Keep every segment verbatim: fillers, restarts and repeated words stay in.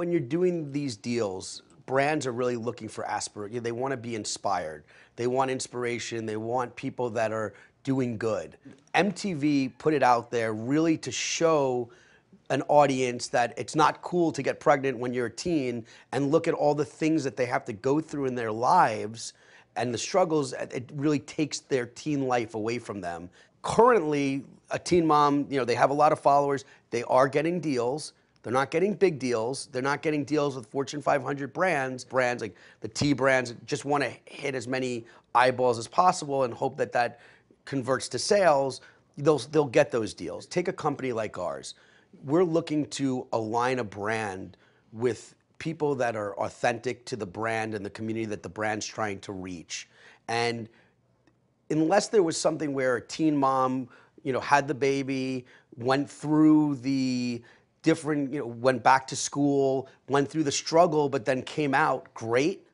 when you're doing these deals, brands are really looking for aspir. They want to be inspired. They want inspiration. They want people that are doing good. M T V put it out there really to show an audience that it's not cool to get pregnant when you're a teen, and look at all the things that they have to go through in their lives and the struggles. It really takes their teen life away from them. Currently, a Teen Mom, you know, they have a lot of followers. They are getting deals. They're not getting big deals. They're not getting deals with Fortune five hundred brands. Brands like the T brands just want to hit as many eyeballs as possible and hope that that converts to sales. They'll, they'll get those deals. Take a company like ours. We're looking to align a brand with people that are authentic to the brand and the community that the brand's trying to reach. And unless there was something where a teen mom, you know, had the baby, went through the different, you know, went back to school, went through the struggle, but then came out great,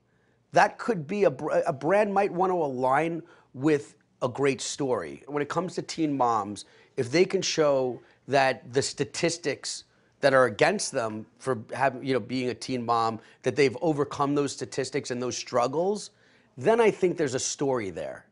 that could be a, a brand might want to align with a great story. When it comes to teen moms, if they can show that the statistics that are against them for having, you know, being a teen mom, that they've overcome those statistics and those struggles, then I think there's a story there.